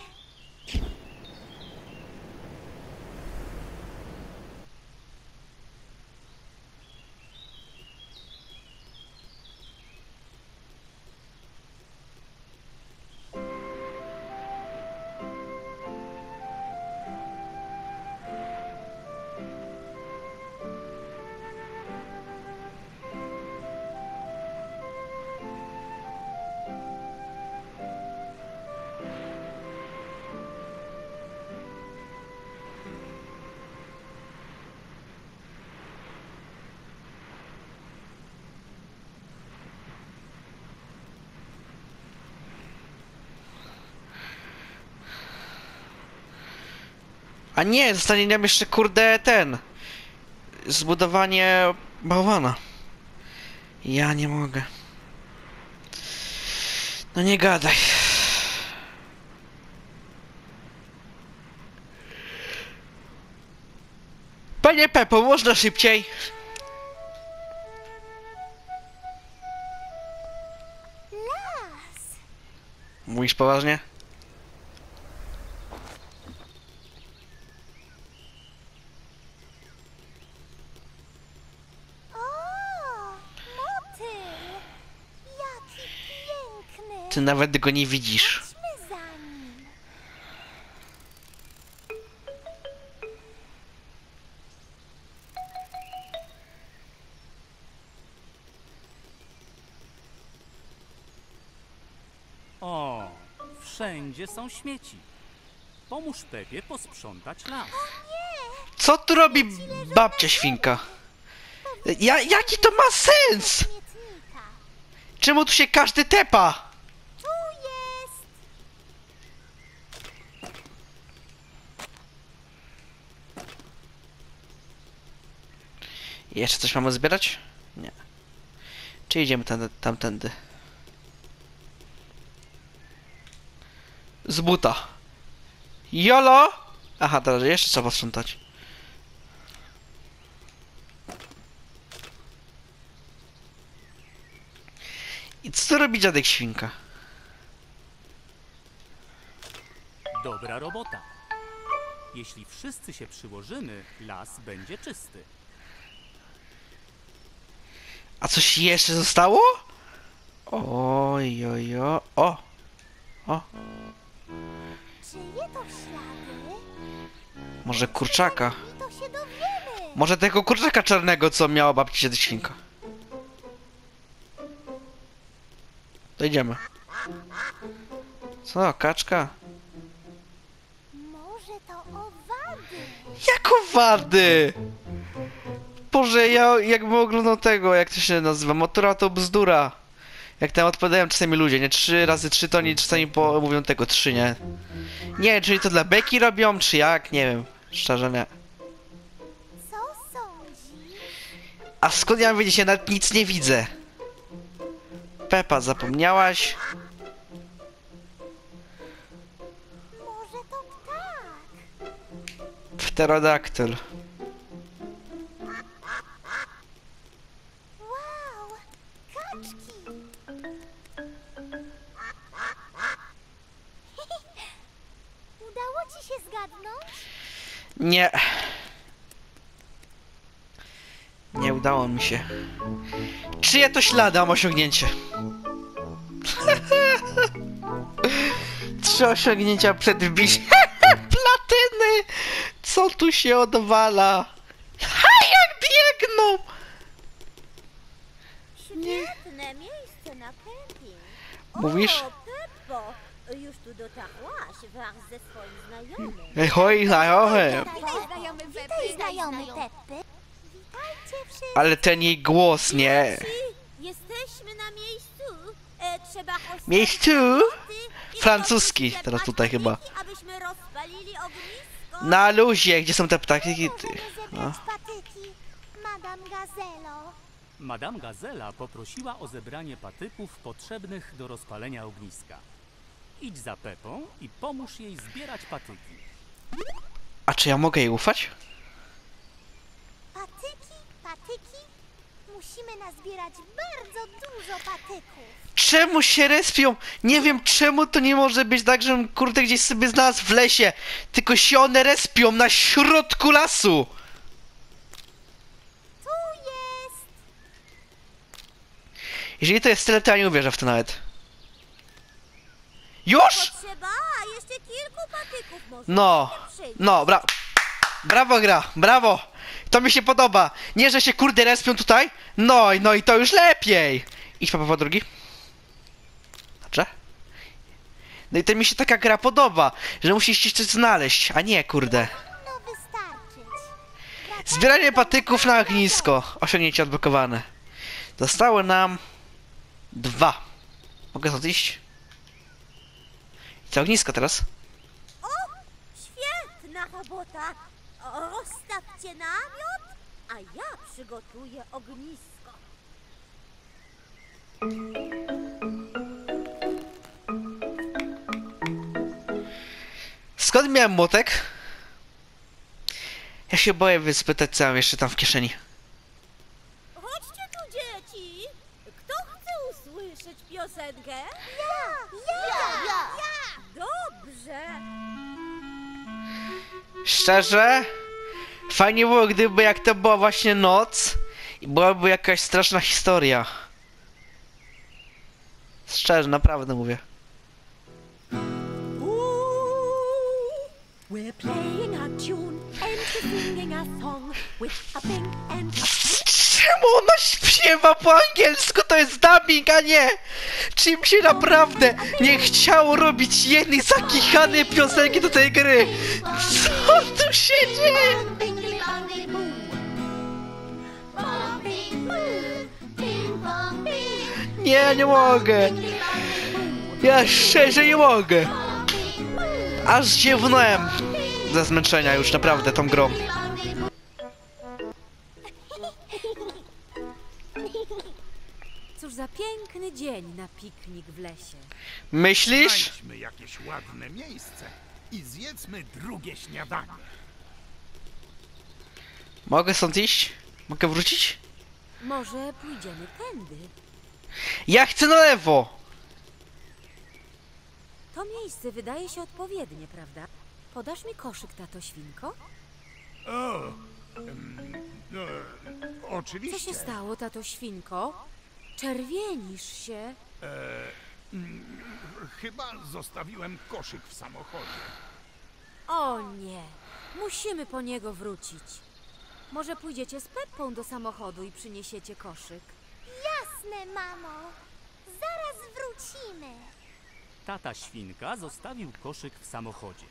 A nie, zostanie nam jeszcze, kurde, ten. Zbudowanie bałwana. Ja nie mogę. No nie gadaj. Panie Peppo, można szybciej? Las. Mówisz poważnie? Ty nawet go nie widzisz. O, wszędzie są śmieci. Pomóż Pepie posprzątać las. Co tu robi babcia świnka? Ja, jaki to ma sens? Czemu tu się każdy tepa? Jeszcze coś mamy zbierać? Nie. Czy idziemy tam, tamtędy? Z buta. Jolo! Aha, teraz jeszcze trzeba sprzątać. I co tu robi dziadek świnka? Dobra robota. Jeśli wszyscy się przyłożymy, las będzie czysty. A coś jeszcze zostało? Oj, oj, o, o, o. Może kurczaka? Może tego kurczaka czarnego, co miała babcia świnka? To idziemy. Co, kaczka? Może to owady? Jak owady? Boże, ja jakbym oglądał tego, jak to się nazywa, motora to bzdura. Jak tam odpowiadają czasami ludzie, nie? Trzy razy trzy to oni czasami po, mówią tego trzy, nie? Nie wiem, czyli to dla beki robią, czy jak? Nie wiem, szczerze nie. Co sądzisz? A skąd ja mam wiedzieć, ja nawet nic nie widzę. Peppa, zapomniałaś? Może to ptak? Pterodaktyl. Nie. Nie udało mi się. Czyje to ślady mam osiągnięcie? Trzy osiągnięcia przed wbiciem platyny! Co tu się odwala? Ha, jak biegną! Świetne miejsce na kemping. Mówisz? Już tu dotarłaś wraz ze swoim znajomym. Ej, hoj, znajomy! Witaj, znajomy Peppy. Witajcie wszyscy. Ale ten jej głos, nie? Jesteśmy na miejscu. E, trzeba miejscu? Francuski, teraz tutaj chyba. Abyśmy rozpalili ognisko. Na luzie, gdzie są te ptaki? No. Madame Gazelle. Madame Gazela poprosiła o zebranie patyków potrzebnych do rozpalenia ogniska. Idź za Peppą i pomóż jej zbierać patyki. A czy ja mogę jej ufać? Patyki, patyki. Musimy nazbierać bardzo dużo patyków. Czemu się respią? Nie wiem czemu to nie może być tak, żebym kurde gdzieś sobie znalazł w lesie. Tylko się one respią na środku lasu. Tu jest. Jeżeli to jest tyle, to ja nie uwierzę w to nawet. Już? No, no, bra brawo gra, brawo. To mi się podoba. Nie, że się kurde respią tutaj. No, no i to już lepiej. Idź Peppa po drugi. Dobrze. No i to mi się taka gra podoba, że musisz coś znaleźć, a nie kurde. Zbieranie patyków na ognisko. Osiągnięcie odblokowane. Zostały nam dwa. Mogę stąd iść? To ognisko teraz. O, świetna robota. Rozstawcie namiot, a ja przygotuję ognisko. Skąd miałem młotek? Ja się boję wyspytać, co mam jeszcze tam w kieszeni. Chodźcie tu, dzieci. Kto chce usłyszeć piosenkę? Ja! Ja! Ja! ja. Dobrze. Szczerze? Fajnie było, gdyby jak to była właśnie noc i byłaby jakaś straszna historia. Szczerze, naprawdę mówię. Czemu ona śpiewa po angielsku? to jest dubbing, a nie! Czym się naprawdę nie chciało robić jednej zakichanej piosenki do tej gry? Co tu się dzieje? Nie, nie mogę. Ja szczerze nie mogę. Aż ziewnąłem ze zmęczenia już naprawdę tą grą. Cóż za piękny dzień na piknik w lesie. Myślisz? Znajdźmy jakieś ładne miejsce i zjedzmy drugie śniadanie. Mogę stąd iść? Mogę wrócić? Może pójdziemy tędy. Ja chcę na lewo! To miejsce wydaje się odpowiednie, prawda? Podasz mi koszyk, tato świnko? O, um, no, oczywiście. Co się stało, tato świnko? Czerwienisz się? E, m, chyba zostawiłem koszyk w samochodzie. O nie! Musimy po niego wrócić. Może pójdziecie z Peppą do samochodu i przyniesiecie koszyk? Jasne, mamo. Zaraz wrócimy. Tata świnka zostawił koszyk w samochodzie.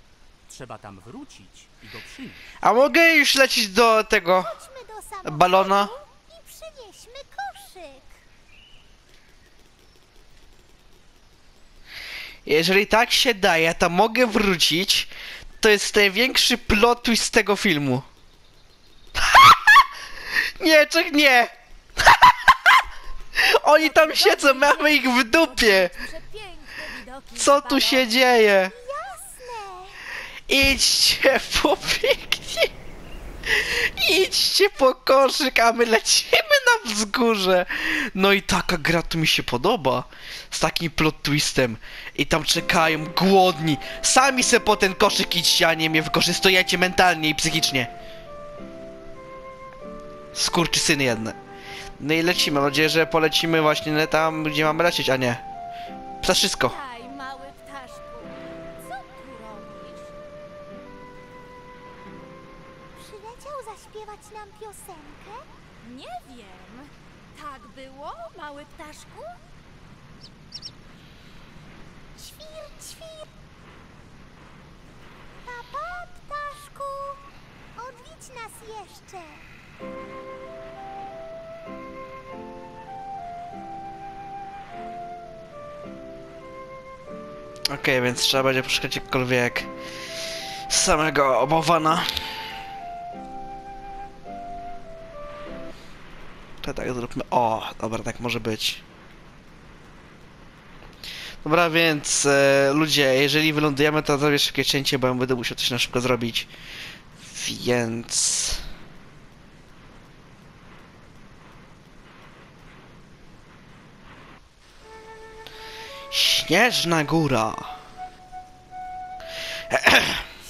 Trzeba tam wrócić i go przynieść. A mogę już lecieć do tego do balona? I przynieśmy koszyk. Jeżeli tak się daje, to mogę wrócić. To jest największy plot twist z tego filmu. Nie, czek, nie. Oni tam siedzą, mamy ich w dupie. Co tu się dzieje? Idźcie po piknik. Idźcie po koszyk, a my lecimy na wzgórze. No i taka gra tu mi się podoba. Z takim plot twistem. I tam czekają głodni. Sami se po ten koszyk idźcie, a nie mnie wykorzystujecie mentalnie i psychicznie. Skurczysyny jedne. No i lecimy, mam nadzieję, że polecimy właśnie tam, gdzie mamy lecieć, a nie. Ptaszysko. Przyleciał zaśpiewać nam piosenkę? Nie wiem. Tak było, mały ptaszku? Ćwir, ćwir. Papa, ptaszku. Odwiedź nas jeszcze. Okej, okay, więc trzeba będzie poszukać jakkolwiek samego obawana. To tak zróbmy. O, dobra, tak może być. Dobra, więc e, ludzie, jeżeli wylądujemy, to zrobię szybkie cięcie, bo ja będę musiał coś na szybko zrobić. Więc... Śnieżna Góra.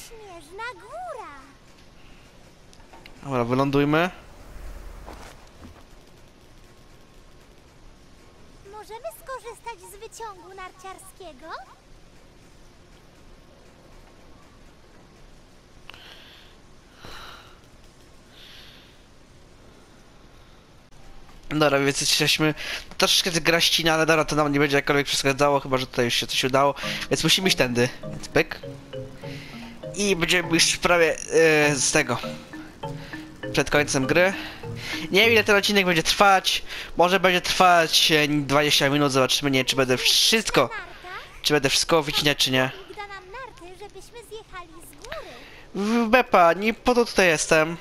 Śnieżna Góra. Dobra, wylądujmy. Możemy skorzystać z wyciągu narciarskiego? Dobra, więc jesteśmy troszeczkę graścina, ale dobra, to nam nie będzie jakkolwiek przeszkadzało, chyba że tutaj już się coś udało, więc musimy iść tędy, więc pyk. I będziemy już prawie yy, z tego, przed końcem gry. Nie wiem, ile ten odcinek będzie trwać, może będzie trwać dwadzieścia minut, zobaczymy, nie, czy będę wszystko, czy będę wszystko wycinać, czy nie. Beppa, nie po to tutaj jestem.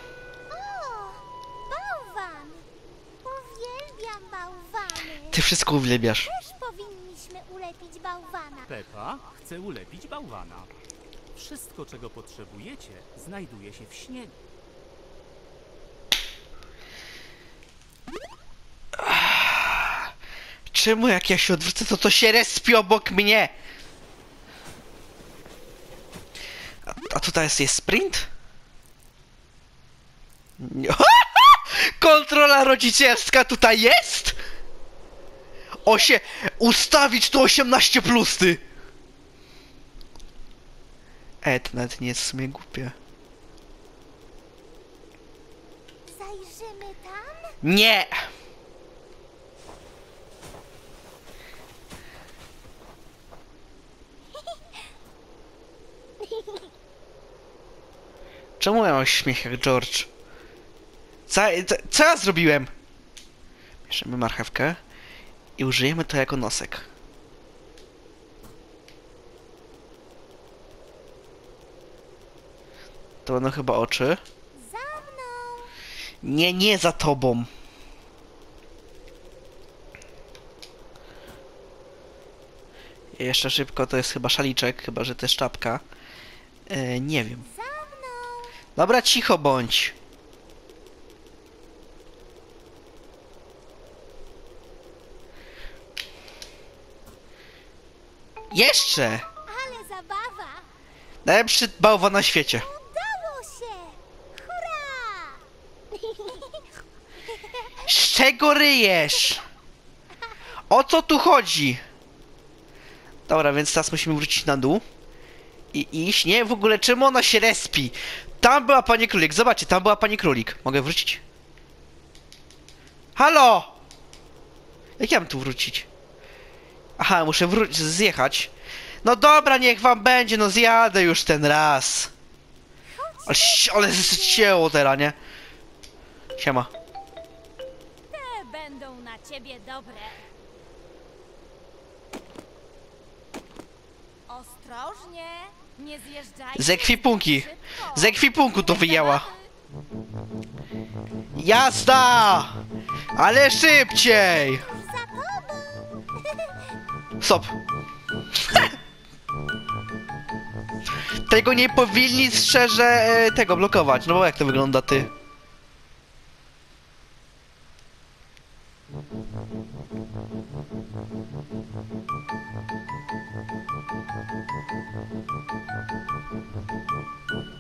Ty wszystko uwielbiasz. Też powinniśmy ulepić bałwana. Peppa chce ulepić bałwana. Wszystko, czego potrzebujecie, znajduje się w śniegu. Czemu jak ja się odwrócę, to to się respi obok mnie? A, a tutaj jest, jest sprint? Kontrola rodzicielska tutaj jest? Osie... Ustawić tu osiemnaście plus, ty! E, to nawet nie jest w sumie głupie. Zajrzymy tam? Nie! Czemu ja mam śmiech jak George? Co, co, co ja zrobiłem? Bierzemy marchewkę i użyjemy to jako nosek. To będą chyba oczy. Za mną. Nie, nie za tobą. I jeszcze szybko, to jest chyba szaliczek, chyba że to jest czapka. E, nie wiem. Za mną. Dobra, cicho bądź. Jeszcze! Ale zabawa! Najlepszy bałwan na świecie. Udało się! Hurra! Z czego ryjesz? O co tu chodzi? Dobra, więc teraz musimy wrócić na dół. I iść. Nie, w ogóle czemu ona się respi? Tam była Pani Królik. Zobaczcie, tam była Pani Królik. Mogę wrócić? Halo! Jak ja mam tu wrócić? Aha, muszę wrócić, zjechać. No dobra, niech wam będzie, no zjadę już ten raz. Ale, ale zcięło teraz, nie? Siema. Te będą na ciebie dobre. Ostrożnie, nie zjeżdżajcie. Z ekwipunki. Z ekwipunku to wyjęła. Jazda! Ale szybciej! Stop. Tego nie powinni szczerze tego blokować. No bo jak to wygląda, ty?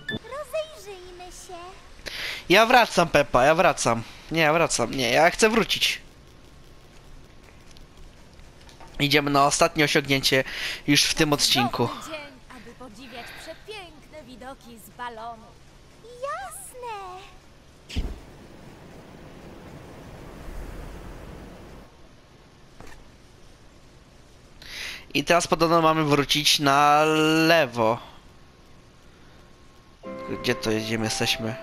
Rozejrzyjmy się. Ja wracam, Peppa, ja wracam. Nie, ja wracam. Nie, ja chcę wrócić. Idziemy na ostatnie osiągnięcie już w tym odcinku. Dzień, aby podziwiać przepiękne widoki z balonu. Jasne! I teraz podobno mamy wrócić na lewo. Gdzie to jedziemy? Jesteśmy.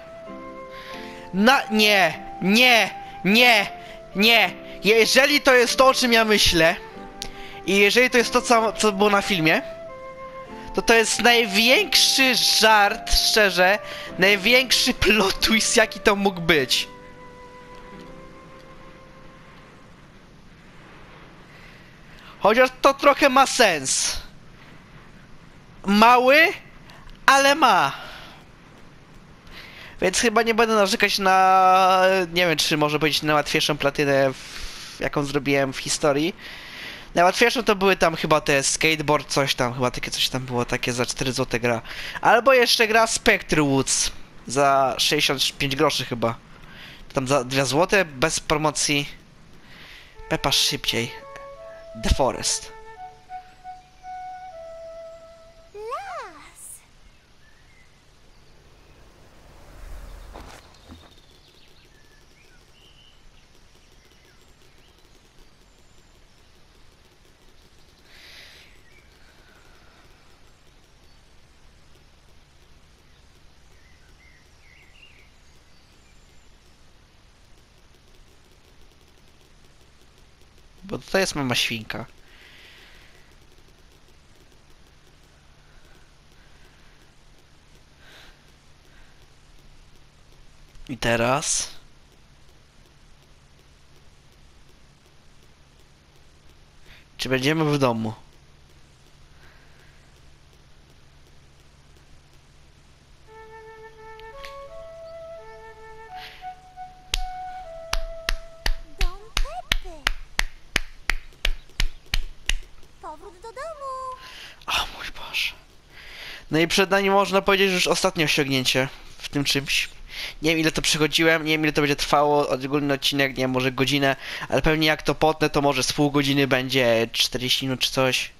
Na... Nie! Nie! Nie! Nie! Jeżeli to jest to, o czym ja myślę... I jeżeli to jest to, co, co było na filmie, to to jest największy żart, szczerze, największy plot twist, jaki to mógł być. Chociaż to trochę ma sens. Mały, ale ma. Więc chyba nie będę narzekać na, nie wiem, czy może powiedzieć, najłatwiejszą platynę, w, jaką zrobiłem w historii. Najłatwiejsze to były tam chyba te skateboard, coś tam, chyba takie coś tam było, takie za cztery złote gra. Albo jeszcze gra Spectre Woods za sześćdziesiąt pięć groszy chyba. Tam za dwa złote, bez promocji. Peppa szybciej. The Forest. Las. Bo tutaj jest mama świnka. I teraz... Czy będziemy w domu? No i przed nami można powiedzieć, że już ostatnie osiągnięcie w tym czymś. Nie wiem ile to przechodziłem, nie wiem ile to będzie trwało, ogólny odcinek, nie wiem, może godzinę, ale pewnie jak to potnę, to może z pół godziny będzie czterdzieści minut czy coś.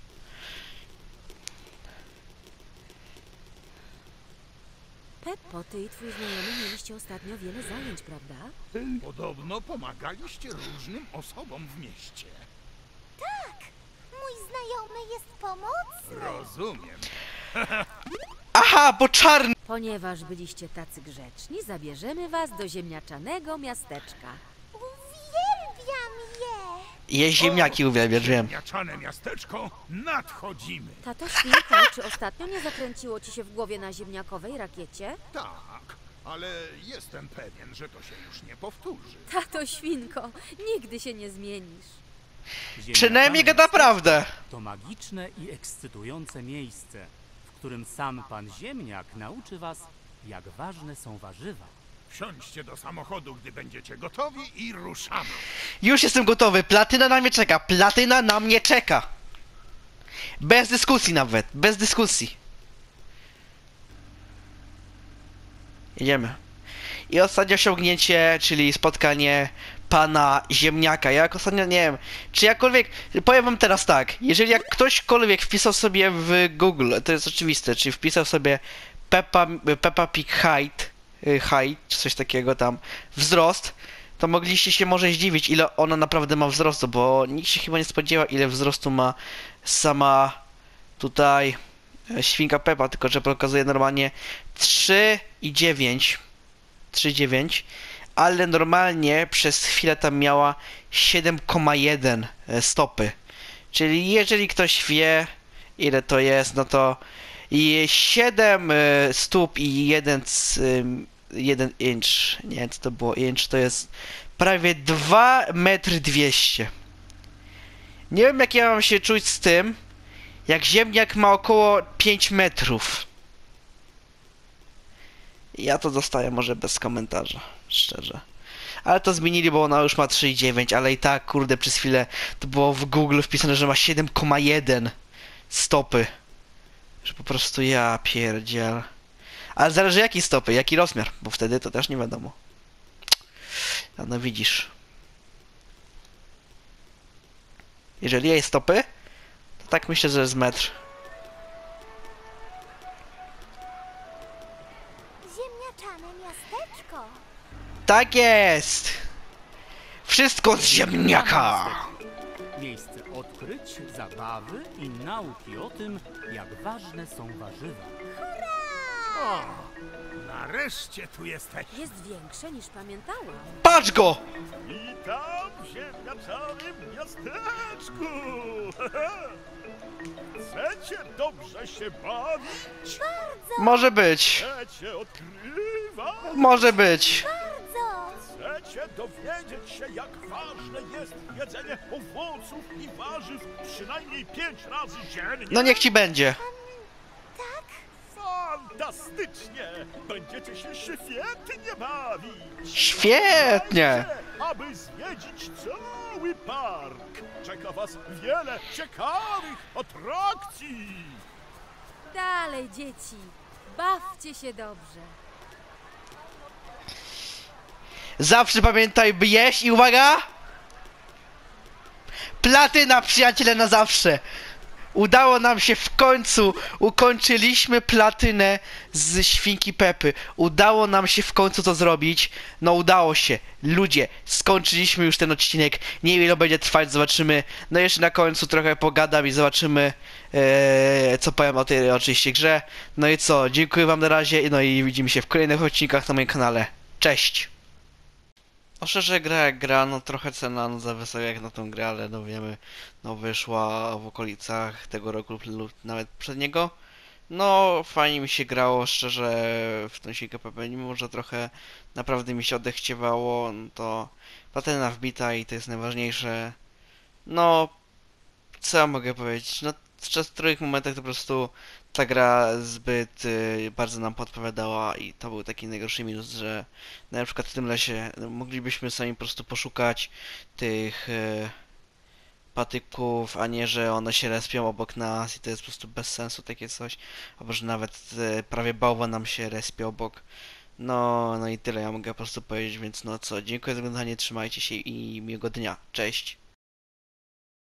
Peppo, ty i twój znajomy mieliście ostatnio wiele zajęć, prawda? Podobno pomagaliście różnym osobom w mieście. Tak, mój znajomy jest pomocny. Rozumiem. Aha, bo czarny... Ponieważ byliście tacy grzeczni, zabierzemy was do ziemniaczanego miasteczka. Uwielbiam je! Je ziemniaki uwielbiam, wiem. Ziemniaczane miasteczko, nadchodzimy. Tato Świnka, czy ostatnio nie zakręciło ci się w głowie na ziemniakowej rakiecie? Tak, ale jestem pewien, że to się już nie powtórzy. Tato Świnko, nigdy się nie zmienisz. Przynajmniej gada prawdę. To magiczne i ekscytujące miejsce, w którym sam Pan Ziemniak nauczy was, jak ważne są warzywa. Wsiądźcie do samochodu, gdy będziecie gotowi i ruszamy. Już jestem gotowy, platyna na mnie czeka, platyna na mnie czeka. Bez dyskusji nawet, bez dyskusji. Jedziemy. I ostatnie osiągnięcie, czyli spotkanie Pana Ziemniaka. Ja jak ostatnio, nie wiem, czy jakkolwiek, powiem wam teraz tak, jeżeli jak ktośkolwiek wpisał sobie w Google, to jest oczywiste, czyli wpisał sobie Peppa, Peppa Pig height, height, czy coś takiego tam, wzrost, to mogliście się może zdziwić, ile ona naprawdę ma wzrostu, bo nikt się chyba nie spodziewa, ile wzrostu ma sama tutaj Świnka Peppa, tylko że pokazuje normalnie trzy i dziewięć, trzy i dziewięć. Ale normalnie przez chwilę tam miała siedem przecinek jeden stopy. Czyli jeżeli ktoś wie, ile to jest, no to siedem stóp i jeden inch, nie wiem co to było, inch to jest prawie dwa metry dwieście. Nie wiem jak ja mam się czuć z tym, jak ziemniak ma około pięć metrów. Ja to dostaję może bez komentarza, szczerze. Ale to zmienili, bo ona już ma trzy przecinek dziewięć, ale i tak, kurde, przez chwilę to było w Google wpisane, że ma siedem przecinek jeden stopy. Że po prostu ja pierdziel. Ale zależy jakiej stopy, jaki rozmiar, bo wtedy to też nie wiadomo. No, no widzisz. Jeżeli jej stopy, to tak myślę, że jest metr. Tak jest! Wszystko z ziemniaka! Miejsce odkryć, zabawy i nauki o tym, jak ważne są warzywa. Hurra! O, nareszcie tu jesteś. Jest większe niż pamiętałam. Patrz go! Witam w ziemniaczanym miasteczku! Chcecie dobrze się bawić? Bardzo! Może być. Chcecie odkrywać? Może być. Chcecie dowiedzieć się, jak ważne jest jedzenie owoców i warzyw przynajmniej pięć razy dziennie? No niech ci będzie. Tak? Fantastycznie! Będziecie się świetnie bawić! Świetnie! Aby zwiedzić cały park. Czeka was wiele ciekawych atrakcji. Dalej, dzieci. Bawcie się dobrze. Zawsze pamiętaj, by jeść i uwaga! Platyna, przyjaciele, na zawsze! Udało nam się w końcu, ukończyliśmy platynę z Świnki Peppy. Udało nam się w końcu to zrobić. No udało się. Ludzie, skończyliśmy już ten odcinek. Nie wiem ile będzie trwać, zobaczymy. No jeszcze na końcu trochę pogadam i zobaczymy, ee, co powiem o tej oczywiście grze. No i co, dziękuję wam na razie. No i widzimy się w kolejnych odcinkach na moim kanale. Cześć! No szczerze gra jak gra, no trochę cena no, za wysoka jak na tą grę, ale no wiemy, no wyszła w okolicach tego roku lub nawet przedniego. No fajnie mi się grało, szczerze w tą Świnkę Peppę, mimo że trochę naprawdę mi się odechciewało, no to platyna wbita i to jest najważniejsze. No, co ja mogę powiedzieć, no w których momentach to po prostu ta gra zbyt y, bardzo nam podpowiadała i to był taki najgorszy minus, że na przykład w tym lesie moglibyśmy sami po prostu poszukać tych y, patyków, a nie, że one się respią obok nas i to jest po prostu bez sensu takie coś, albo że nawet y, prawie bałwan nam się respią obok. No, no i tyle ja mogę po prostu powiedzieć, więc no co, dziękuję za oglądanie, trzymajcie się i miłego dnia, cześć!